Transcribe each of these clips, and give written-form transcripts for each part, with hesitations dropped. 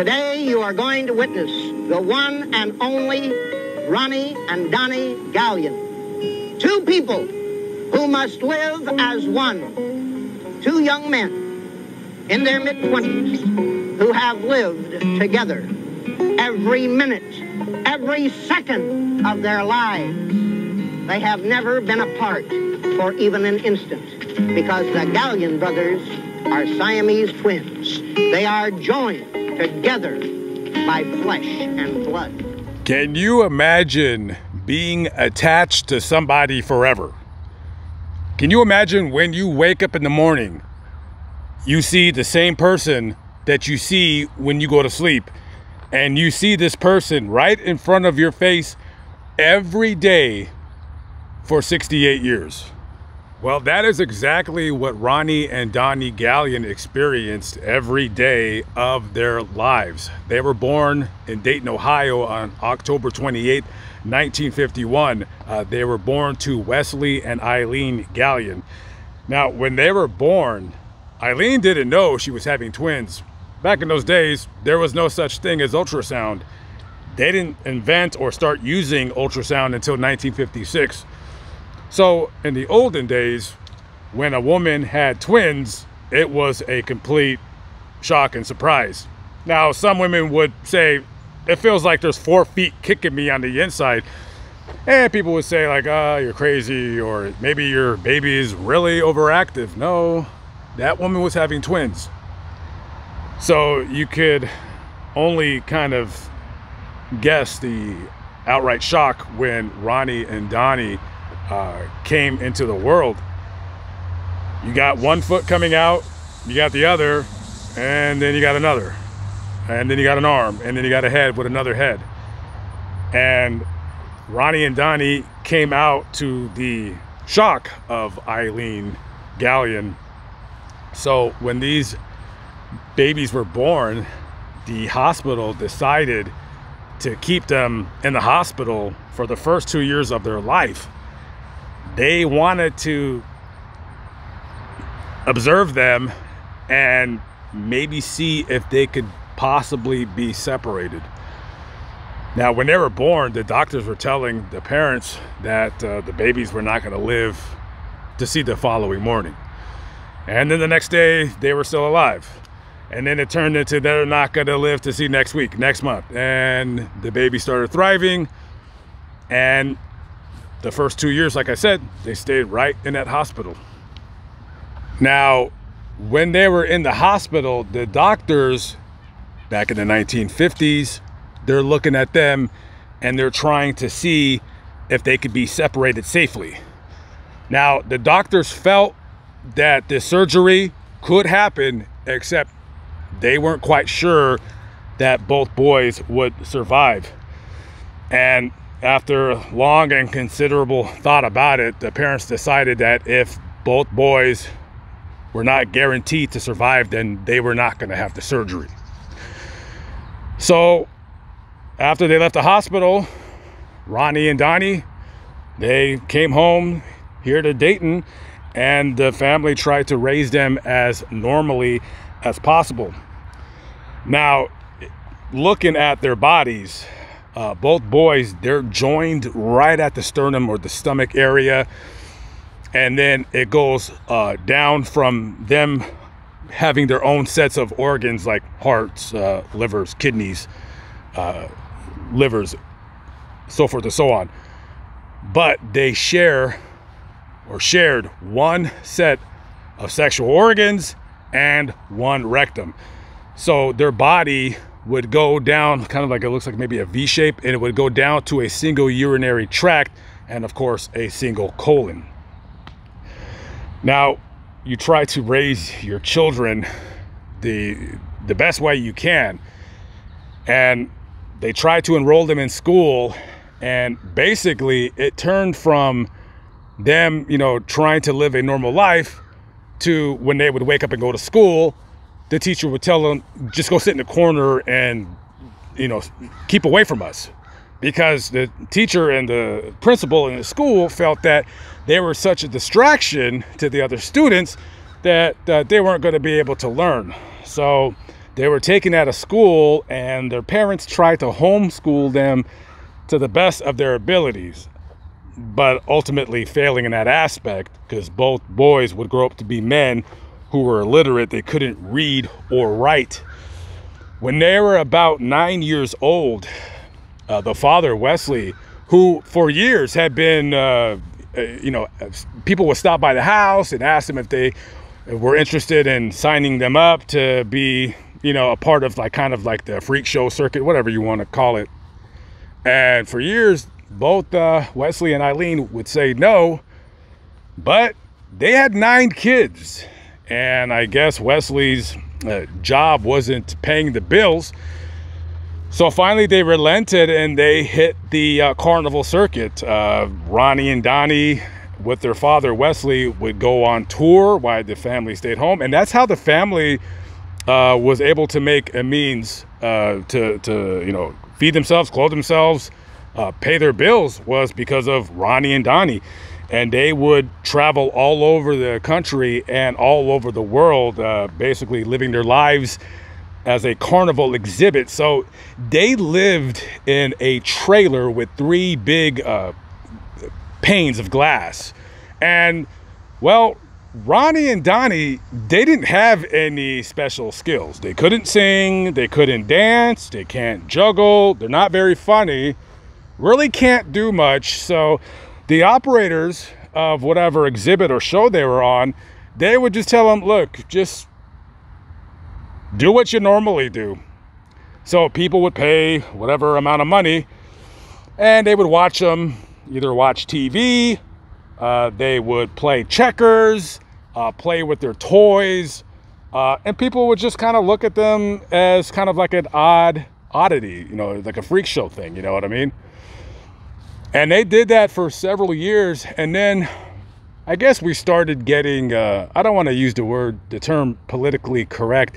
Today you are going to witness the one and only Ronnie and Donnie Galyon. Two people who must live as one. Two young men in their mid-20s who have lived together every minute, every second of their lives. They have never been apart for even an instant because the Galyon brothers are Siamese twins. They are joined together by flesh and blood. Can you imagine being attached to somebody forever? Can you imagine when you wake up in the morning, you see the same person that you see when you go to sleep, and you see this person right in front of your face every day for 68 years? Well, that is exactly what Ronnie and Donnie Galyon experienced every day of their lives. They were born in Dayton, Ohio on October 28, 1951. They were born to Wesley and Eileen Galyon. Now, when they were born, Eileen didn't know she was having twins. Back in those days, there was no such thing as ultrasound. They didn't invent or start using ultrasound until 1956. So in the olden days, when a woman had twins, it was a complete shock and surprise. Now, some women would say, it feels like there's 4 feet kicking me on the inside. And people would say like, oh, you're crazy, or maybe your baby is really overactive. No, that woman was having twins. So you could only kind of guess the outright shock when Ronnie and Donnie came into the world. You got one foot coming out, you got the other, and then you got another, and then you got an arm, and then you got a head with another head. And Ronnie and Donnie came out to the shock of Eileen Galyon. So when these babies were born, the hospital decided to keep them in the hospital for the first 2 years of their life. They wanted to observe them and maybe see if they could possibly be separated. Now, when they were born, the doctors were telling the parents that the babies were not going to live to see the following morning. And then the next day, they were still alive. And then it turned into they're not going to live to see next week, next month. And the baby started thriving, and the first 2 years, like I said, they stayed right in that hospital. Now, when they were in the hospital, the doctors, back in the 1950s, they're looking at them and they're trying to see if they could be separated safely. Now, the doctors felt that the surgery could happen, except they weren't quite sure that both boys would survive. And after long and considerable thought about it, the parents decided that if both boys were not guaranteed to survive, then they were not going to have the surgery. So after they left the hospital, Ronnie and Donnie, they came home here to Dayton, and the family tried to raise them as normally as possible. Now, looking at their bodies, both boys, they're joined right at the sternum or the stomach area, and then it goes down from them having their own sets of organs like hearts, livers, kidneys, so forth and so on. But they shared one set of sexual organs and one rectum. So their body would go down kind of like, it looks like maybe a V shape, and it would go down to a single urinary tract and of course a single colon. Now, you try to raise your children the best way you can, and they try to enroll them in school, and basically it turned from them, you know, trying to live a normal life to when they would wake up and go to school, the teacher would tell them, just go sit in the corner and, you know, keep away from us, because the teacher and the principal in the school felt that they were such a distraction to the other students that they weren't going to be able to learn. So They were taken out of school and their parents tried to homeschool them to the best of their abilities, but ultimately failing in that aspect because both boys would grow up to be men who were illiterate. They couldn't read or write. When they were about 9 years old, the father, Wesley, who for years had been, people would stop by the house and ask them if they were interested in signing them up to be, a part of like the freak show circuit, whatever you want to call it. And for years, both Wesley and Eileen would say no, but they had 9 kids. And I guess Wesley's job wasn't paying the bills. So finally they relented and they hit the carnival circuit. Ronnie and Donnie with their father Wesley would go on tour while the family stayed home. And that's how the family was able to make a means to feed themselves, clothe themselves, pay their bills, was because of Ronnie and Donnie. And they would travel all over the country and all over the world, basically living their lives as a carnival exhibit. So they lived in a trailer with 3 big panes of glass. And, well, Ronnie and Donnie, they didn't have any special skills. They couldn't sing, they couldn't dance, they can't juggle, they're not very funny, really can't do much. So the operators of whatever exhibit or show they were on, they would just tell them, look, just do what you normally do. So people would pay whatever amount of money and they would watch them, either watch TV, they would play checkers, play with their toys, and people would just kind of look at them as kind of like an odd oddity, like a freak show thing, you know what I mean? And they did that for several years. And then I guess we started getting, I don't want to use the term politically correct,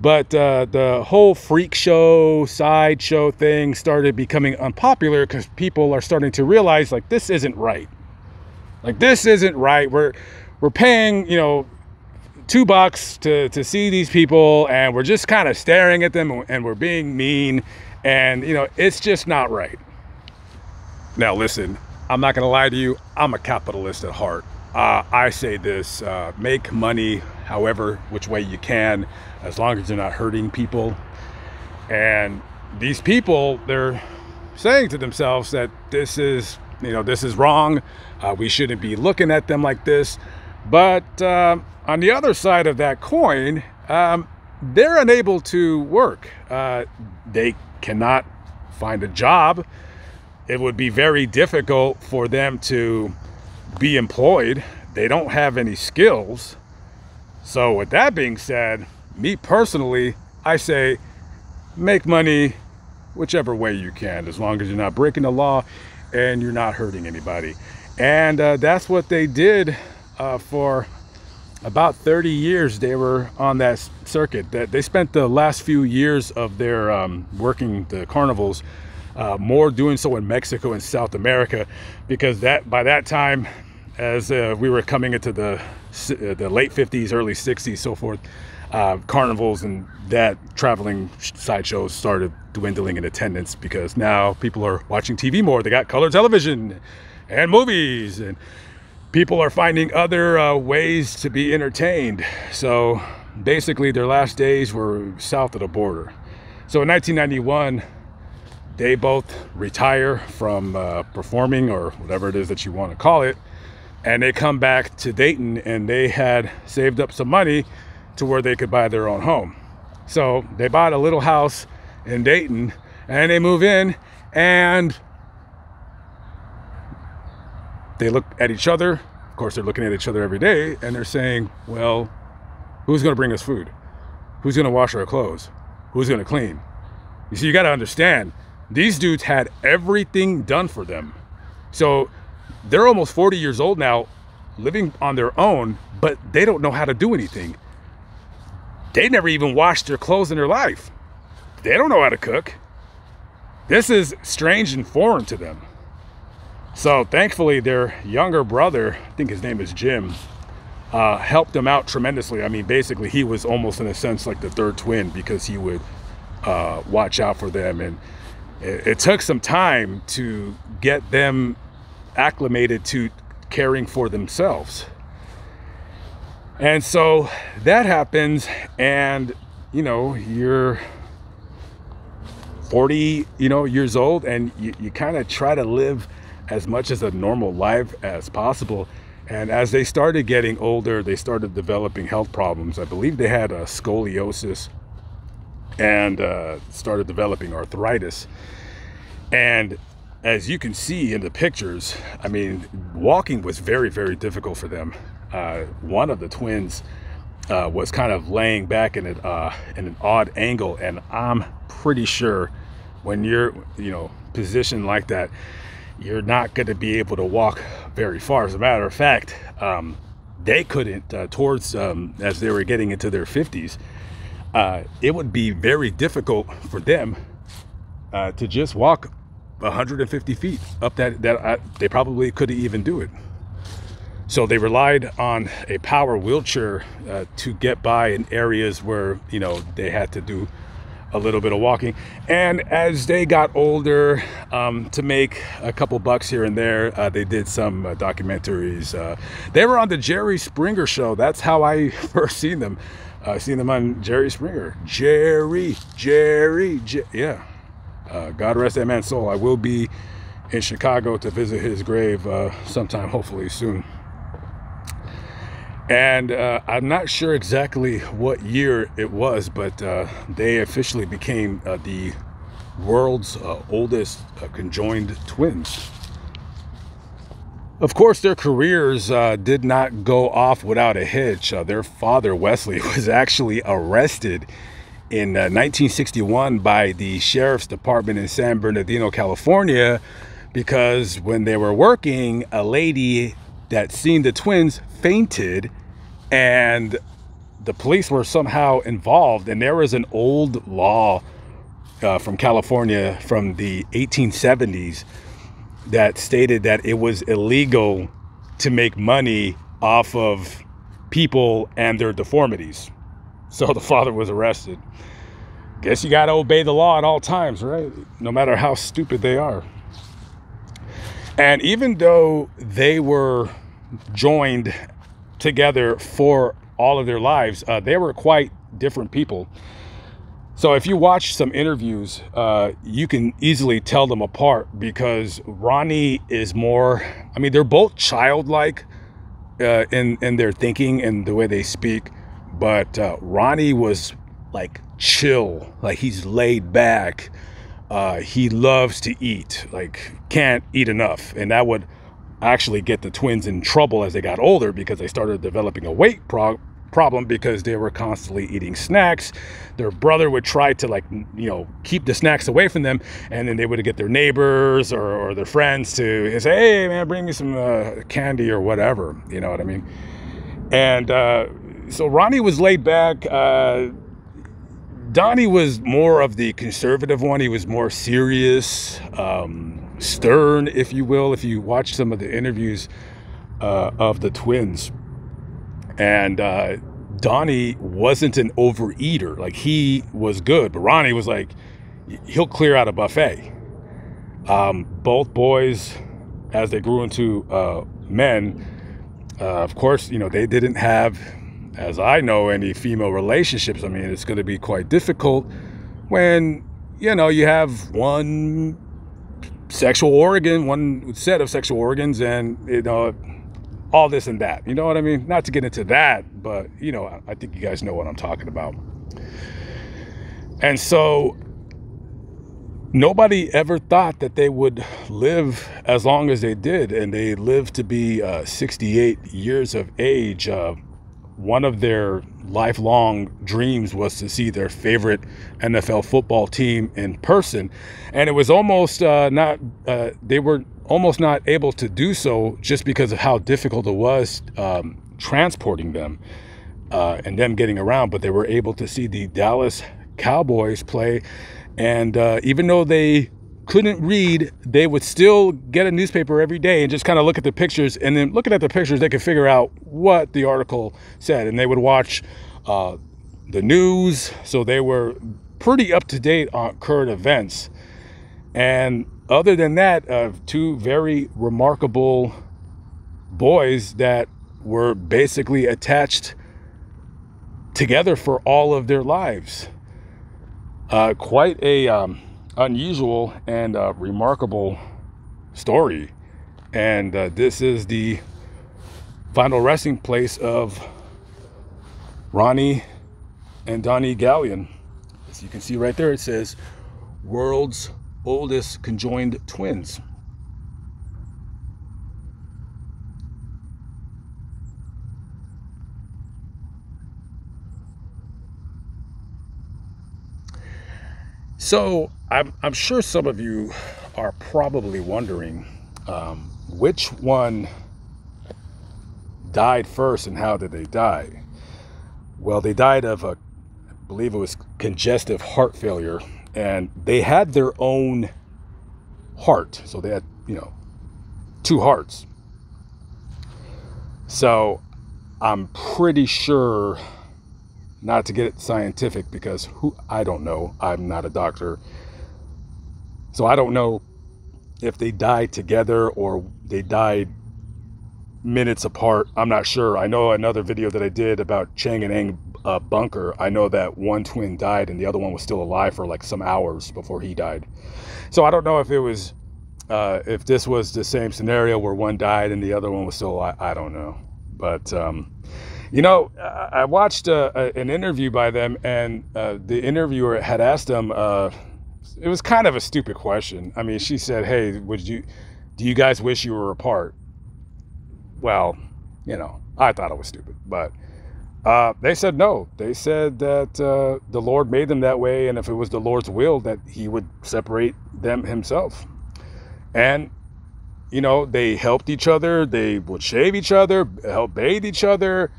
but the whole freak show, sideshow thing started becoming unpopular because people are starting to realize, like, this isn't right. Like, this isn't right. We're paying, $2 to see these people and we're just kind of staring at them and we're being mean. And, it's just not right. Now, listen, I'm not going to lie to you. I'm a capitalist at heart. I say this, make money however, which way you can, as long as you're not hurting people. And these people, they're saying to themselves that this is, this is wrong. We shouldn't be looking at them like this. But on the other side of that coin, they're unable to work. They cannot find a job. It would be very difficult for them to be employed. They don't have any skills. So with that being said, me personally, I say make money whichever way you can, as long as you're not breaking the law and you're not hurting anybody. And that's what they did for about 30 years. They were on that circuit. That they spent the last few years of their working the carnivals, more doing so in Mexico and South America, because by that time, as we were coming into the late 50s, early 60s, so forth, carnivals and that traveling sideshows started dwindling in attendance because now people are watching TV more. They got color television and movies, and people are finding other ways to be entertained. So basically their last days were south of the border. So in 1991, they both retire from performing, or whatever it is that you want to call it, and they come back to Dayton, and they had saved up some money to where they could buy their own home. So they bought a little house in Dayton and they move in, and they look at each other. Of course, they're looking at each other every day and they're saying, well, who's going to bring us food? Who's going to wash our clothes? Who's going to clean? You see, you got to understand, these dudes had everything done for them. So they're almost 40 years old now, living on their own, but they don't know how to do anything. They never even washed their clothes in their life. They don't know how to cook. This is strange and foreign to them. So thankfully, their younger brother, I think his name is Jim, helped him out tremendously. I mean, basically, he was almost, in a sense, like the third twin, because he would watch out for them. And it took some time to get them acclimated to caring for themselves. And so that happens, and, you know, you're 40, you know, years old, and you kind of try to live as much as a normal life as possible. And as they started getting older, they started developing health problems. I believe they had a scoliosis and started developing arthritis. And as you can see in the pictures, I mean, walking was very, very difficult for them. One of the twins was kind of laying back in an odd angle, and I'm pretty sure when you're, you know, positioned like that, you're not going to be able to walk very far. As a matter of fact, they couldn't, towards as they were getting into their 50s, it would be very difficult for them to just walk 150 feet up that they probably couldn't even do it. So they relied on a power wheelchair to get by in areas where, you know, they had to do a little bit of walking. And as they got older, to make a couple bucks here and there, they did some documentaries. They were on the Jerry Springer show. That's how I first seen them. I seen them on Jerry Springer. Yeah. God rest that man's soul. I will be in Chicago to visit his grave sometime, hopefully soon. And I'm not sure exactly what year it was, but they officially became the world's oldest conjoined twins. Of course, their careers did not go off without a hitch. Their father, Wesley, was actually arrested in 1961 by the Sheriff's Department in San Bernardino, California, because when they were working, a lady that seen the twins fainted, and the police were somehow involved. And there was an old law from California from the 1870s that stated that it was illegal to make money off of people and their deformities. So the father was arrested. Guess you got to obey the law at all times, right? No matter how stupid they are. And even though they were joined together for all of their lives, they were quite different people. So if you watch some interviews, you can easily tell them apart, because Ronnie is more, I mean, they're both childlike in their thinking and the way they speak, but Ronnie was like chill, like he's laid back. He loves to eat, like can't eat enough. And that would actually get the twins in trouble as they got older, because they started developing a weight problem because they were constantly eating snacks. Their brother would try to, like, you know, keep the snacks away from them. And then they would get their neighbors or their friends to say, hey, man, bring me some candy or whatever. You know what I mean? And so Ronnie was laid back. Donnie was more of the conservative one. He was more serious, stern, if you will, if you watch some of the interviews of the twins. And Donnie wasn't an overeater. Like, he was good, but Ronnie was like, he'll clear out a buffet. Both boys, as they grew into men, of course, you know, they didn't have, as I know, any female relationships. I mean, it's going to be quite difficult when, you know, you have one sexual organ, one set of sexual organs, and, you know, all this and that. You know what I mean? Not to get into that, but, you know, I think you guys know what I'm talking about. And so nobody ever thought that they would live as long as they did, and they lived to be 68 years of age. One of their lifelong dreams was to see their favorite NFL football team in person. And it was almost they were almost not able to do so, just because of how difficult it was transporting them and them getting around. But they were able to see the Dallas Cowboys play. And even though they couldn't read, they would still get a newspaper every day and just kind of look at the pictures. And then looking at the pictures, they could figure out what the article said. And they would watch the news. So they were pretty up to date on current events. And other than that, two very remarkable boys that were basically attached together for all of their lives. Quite a unusual and remarkable story. And this is the final resting place of Ronnie and Donnie Galyon. As you can see right there, it says world's oldest conjoined twins. So I'm sure some of you are probably wondering which one died first and how did they die? Well, they died of a, I believe it was congestive heart failure, and they had their own heart. So they had, you know, two hearts. So I'm pretty sure, not to get scientific, because who, I don't know, I'm not a doctor. So I don't know if they died together or they died minutes apart. I'm not sure. I know another video that I did about Chang and Eng Bunker, I know that one twin died and the other one was still alive for like some hours before he died. So I don't know if it was, if this was the same scenario where one died and the other one was still alive. I don't know. But, you know, I watched an interview by them, and the interviewer had asked them, it was kind of a stupid question. I mean, she said, hey, do you guys wish you were apart? Well, you know, I thought it was stupid, but they said no. They said that the Lord made them that way, and if it was the Lord's will that he would separate them himself. And you know, they helped each other, they would shave each other, help bathe each other.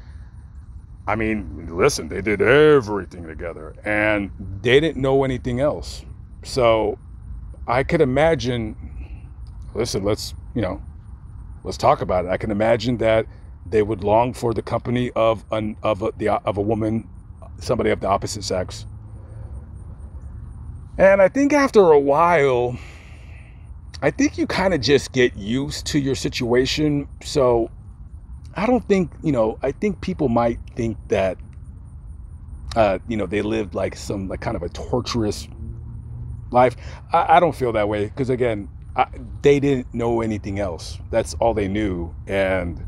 I mean, listen, they did everything together and they didn't know anything else. So I could imagine, listen, let's talk about it. I can imagine that they would long for the company of a woman, somebody of the opposite sex. And I think after a while, I think you kind of just get used to your situation. So I don't think, you know, I think people might think that, you know, they lived like some like kind of a torturous life. I don't feel that way because, again, they didn't know anything else. That's all they knew. And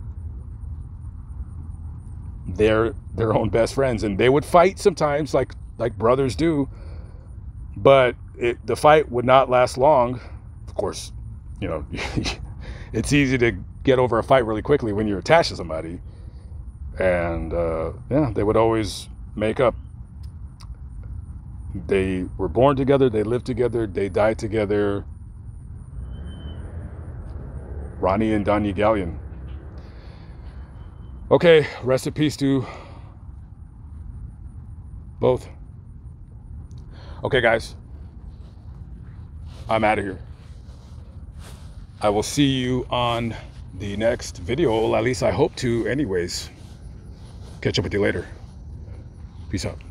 they're their own best friends, and they would fight sometimes like brothers do. But the fight would not last long. Of course, you know, it's easy to get over a fight really quickly when you're attached to somebody. And yeah, they would always make up. They were born together, they lived together, they died together. Ronnie and Donnie Galyon. Okay, rest in peace to both. Okay guys, I'm out of here. I will see you on the next video, well, at least I hope to anyways. Catch up with you later. Peace out.